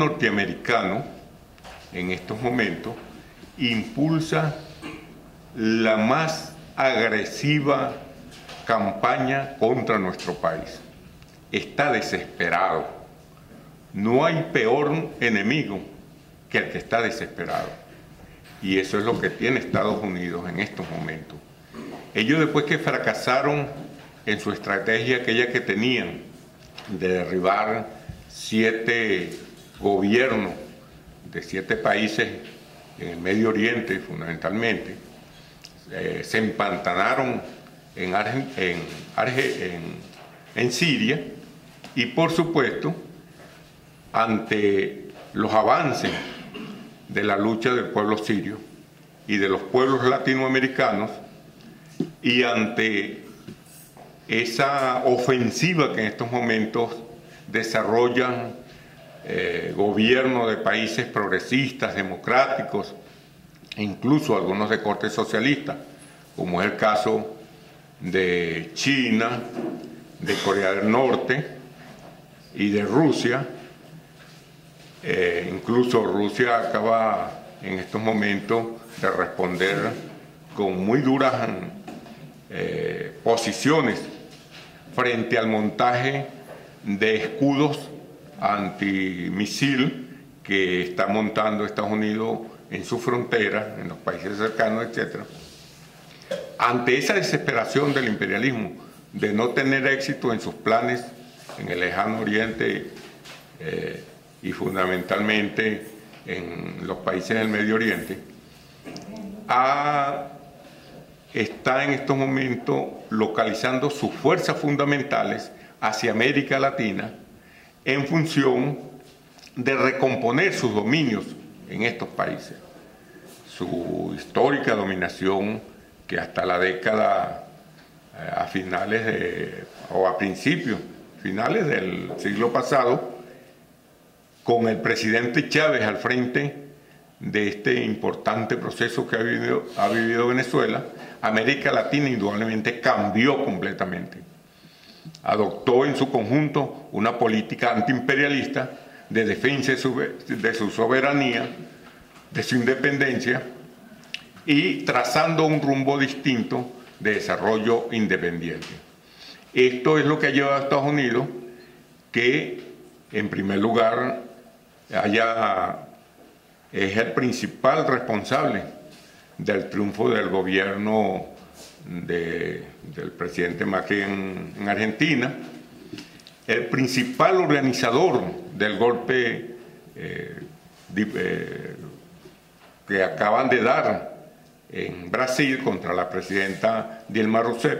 norteamericano en estos momentos impulsa la más agresiva campaña contra nuestro país. Está desesperado. No hay peor enemigo que el que está desesperado. Y eso es lo que tiene Estados Unidos en estos momentos. Ellos, después que fracasaron en su estrategia aquella que tenían de derribar 7 gobiernos de 7 países en el Medio Oriente, fundamentalmente, se empantanaron en Siria y, por supuesto, ante los avances de la lucha del pueblo sirio y de los pueblos latinoamericanos y ante esa ofensiva que en estos momentos desarrollan gobiernos de países progresistas, democráticos, incluso algunos de corte socialista, como es el caso de China, de Corea del Norte y de Rusia. Incluso Rusia acaba en estos momentos de responder con muy duras posiciones frente al montaje de escudos antimisil que está montando Estados Unidos en su frontera, en los países cercanos, etc. Ante esa desesperación del imperialismo de no tener éxito en sus planes en el lejano oriente y fundamentalmente en los países del Medio Oriente, está en estos momentos localizando sus fuerzas fundamentales hacia América Latina en función de recomponer sus dominios en estos países. Su histórica dominación, que hasta la década a finales del siglo pasado, con el presidente Chávez al frente de este importante proceso que ha vivido Venezuela, América Latina indudablemente cambió completamente. Adoptó en su conjunto una política antiimperialista de defensa de su soberanía, de su independencia, y trazando un rumbo distinto de desarrollo independiente. Esto es lo que ha llevado a Estados Unidos que, en primer lugar, es el principal responsable del triunfo del gobierno del presidente Macri en Argentina, el principal organizador del golpe que acaban de dar en Brasil contra la presidenta Dilma Rousseff,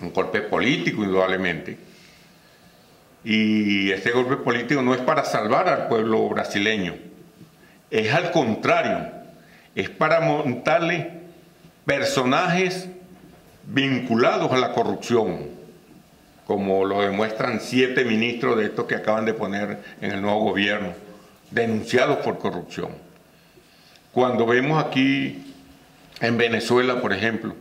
un golpe político indudablemente. Y este golpe político no es para salvar al pueblo brasileño, es al contrario, es para montarle personajes vinculados a la corrupción, como lo demuestran 7 ministros de estos que acaban de poner en el nuevo gobierno, denunciados por corrupción. Cuando vemos aquí en Venezuela, por ejemplo,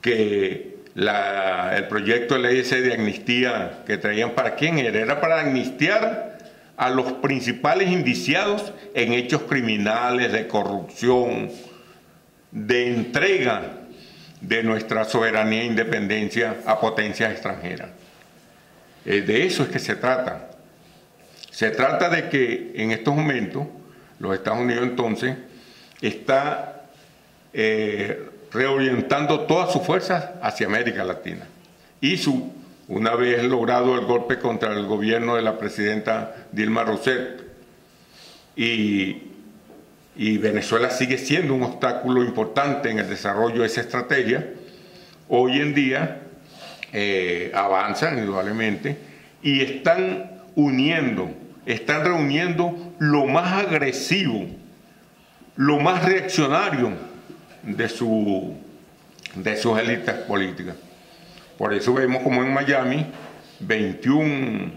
que el proyecto de ley ese de amnistía que traían, ¿para quién era? Era para amnistiar a los principales indiciados en hechos criminales, de corrupción, de entrega de nuestra soberanía e independencia a potencias extranjeras. De eso es que se trata. Se trata de que en estos momentos los Estados Unidos entonces está reorientando todas sus fuerzas hacia América Latina. Y una vez logrado el golpe contra el gobierno de la presidenta Dilma Rousseff, y Venezuela sigue siendo un obstáculo importante en el desarrollo de esa estrategia, hoy en día avanzan indudablemente y están reuniendo lo más agresivo, lo más reaccionario de sus élites políticas. Por eso vemos como en Miami 21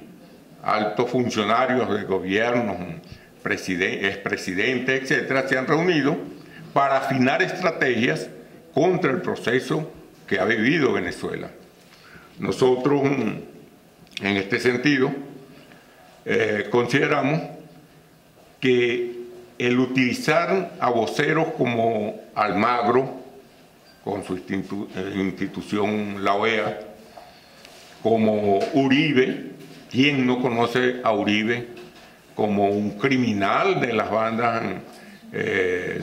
altos funcionarios de gobiernos, expresidentes, etcétera, se han reunido para afinar estrategias contra el proceso que ha vivido Venezuela. Nosotros, en este sentido, consideramos que el utilizar a voceros como Almagro, con su institución la OEA, como Uribe, ¿quién no conoce a Uribe como un criminal de las bandas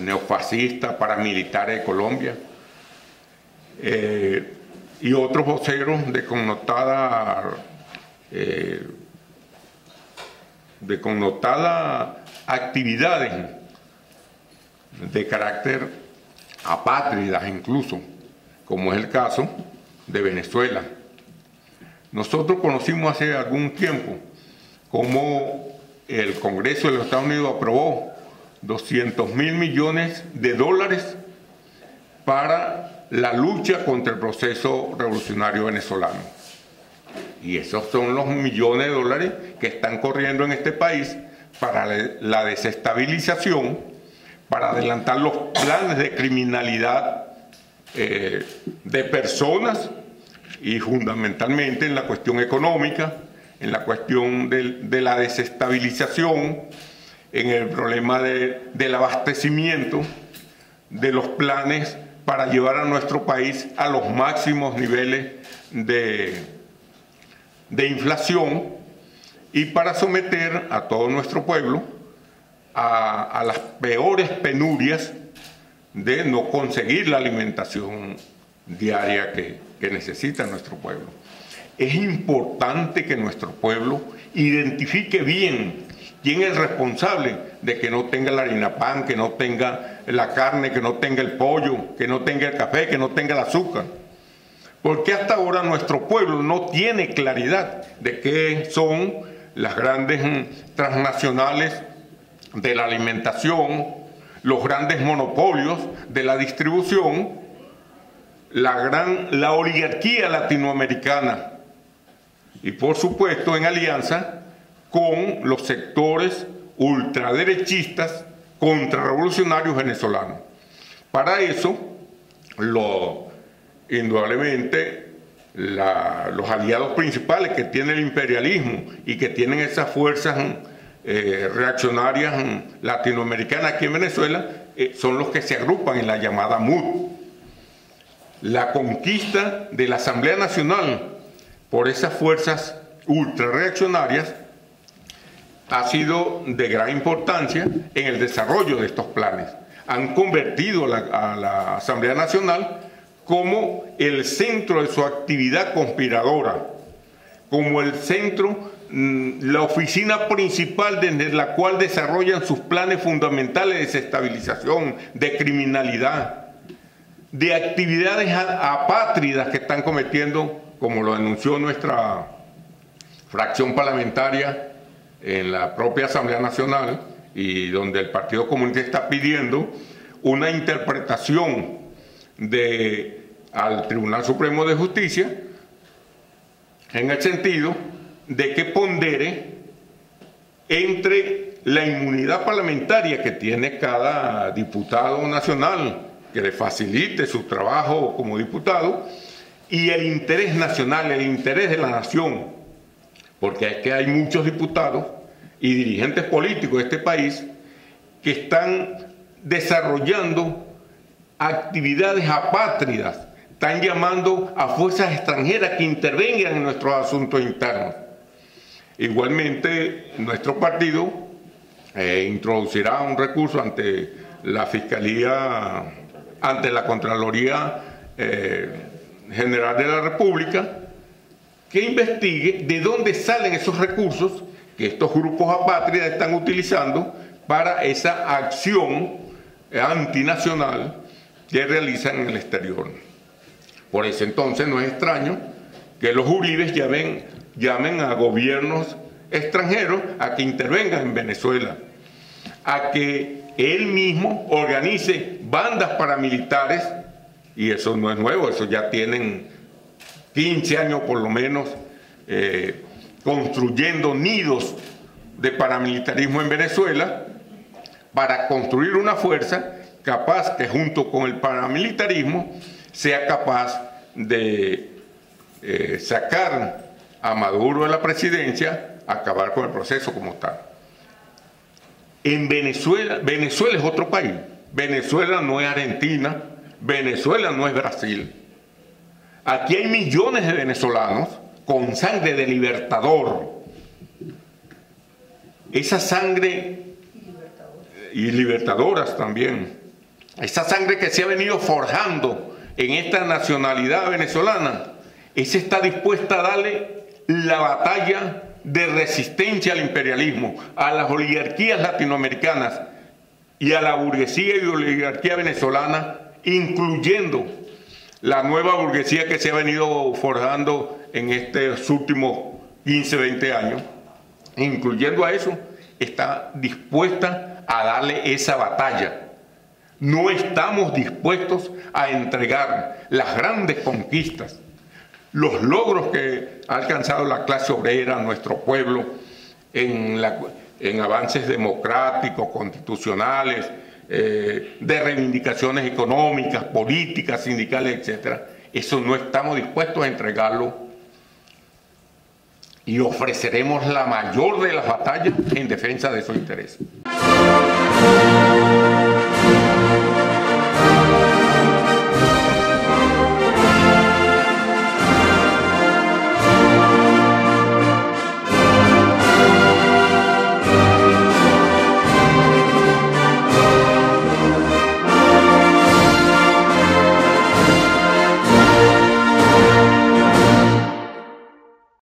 neofascistas, paramilitares de Colombia? Y otros voceros de connotada actividades de carácter apátridas incluso, como es el caso de Venezuela. Nosotros conocimos hace algún tiempo cómo el Congreso de los Estados Unidos aprobó $200.000 millones para la lucha contra el proceso revolucionario venezolano. Y esos son los millones de dólares que están corriendo en este país para la desestabilización, para adelantar los planes de criminalidad de personas y fundamentalmente en la cuestión económica, en la cuestión de la desestabilización, en el problema del abastecimiento, de los planes para llevar a nuestro país a los máximos niveles de inflación y para someter a todo nuestro pueblo a las peores penurias de no conseguir la alimentación diaria que necesita nuestro pueblo. Es importante que nuestro pueblo identifique bien quién es el responsable de que no tenga la harina pan, que no tenga la carne, que no tenga el pollo, que no tenga el café, que no tenga el azúcar. Porque hasta ahora nuestro pueblo no tiene claridad de qué son las grandes transnacionales de la alimentación, los grandes monopolios de la distribución, la oligarquía latinoamericana y por supuesto en alianza con los sectores ultraderechistas contrarrevolucionarios venezolanos. Para eso, indudablemente los aliados principales que tiene el imperialismo y que tienen esas fuerzas reaccionarias latinoamericanas aquí en Venezuela son los que se agrupan en la llamada MUD. La conquista de la Asamblea Nacional por esas fuerzas ultrarreaccionarias ha sido de gran importancia en el desarrollo de estos planes. Han convertido a la Asamblea Nacional como el centro de su actividad conspiradora, como el centro, la oficina principal desde la cual desarrollan sus planes fundamentales de desestabilización, de criminalidad, de actividades apátridas que están cometiendo, como lo anunció nuestra fracción parlamentaria en la propia Asamblea Nacional y donde el Partido Comunista está pidiendo una interpretación al Tribunal Supremo de Justicia en el sentido de que pondere entre la inmunidad parlamentaria que tiene cada diputado nacional, que le facilite su trabajo como diputado, y el interés nacional, el interés de la nación, porque es que hay muchos diputados y dirigentes políticos de este país que están desarrollando actividades apátridas, están llamando a fuerzas extranjeras que intervengan en nuestros asuntos internos. Igualmente, nuestro partido introducirá un recurso ante la Fiscalía, ante la Contraloría General de la República, que investigue de dónde salen esos recursos que estos grupos apátridas están utilizando para esa acción antinacional que realizan en el exterior. Por eso entonces no es extraño que los Uribes llamen a gobiernos extranjeros a que intervengan en Venezuela, a que él mismo organice bandas paramilitares, y eso no es nuevo, eso ya tienen 15 años por lo menos construyendo nidos de paramilitarismo en Venezuela para construir una fuerza capaz que junto con el paramilitarismo sea capaz de sacar a Maduro de la presidencia, acabar con el proceso como tal. en Venezuela. Venezuela es otro país. Venezuela no es Argentina. Venezuela no es Brasil. Aquí hay millones de venezolanos con sangre de libertador. Esa sangre, y libertadoras también, esa sangre que se ha venido forjando en esta nacionalidad venezolana, esa está dispuesta a darle la batalla de resistencia al imperialismo, a las oligarquías latinoamericanas y a la burguesía y oligarquía venezolana, incluyendo la nueva burguesía que se ha venido forjando en estos últimos 15, 20 años, incluyendo a eso, está dispuesta a darle esa batalla. No estamos dispuestos a entregar las grandes conquistas, los logros que ha alcanzado la clase obrera, nuestro pueblo, en avances democráticos, constitucionales, de reivindicaciones económicas, políticas, sindicales, etcétera. Eso no estamos dispuestos a entregarlo, y ofreceremos la mayor de las batallas en defensa de esos intereses.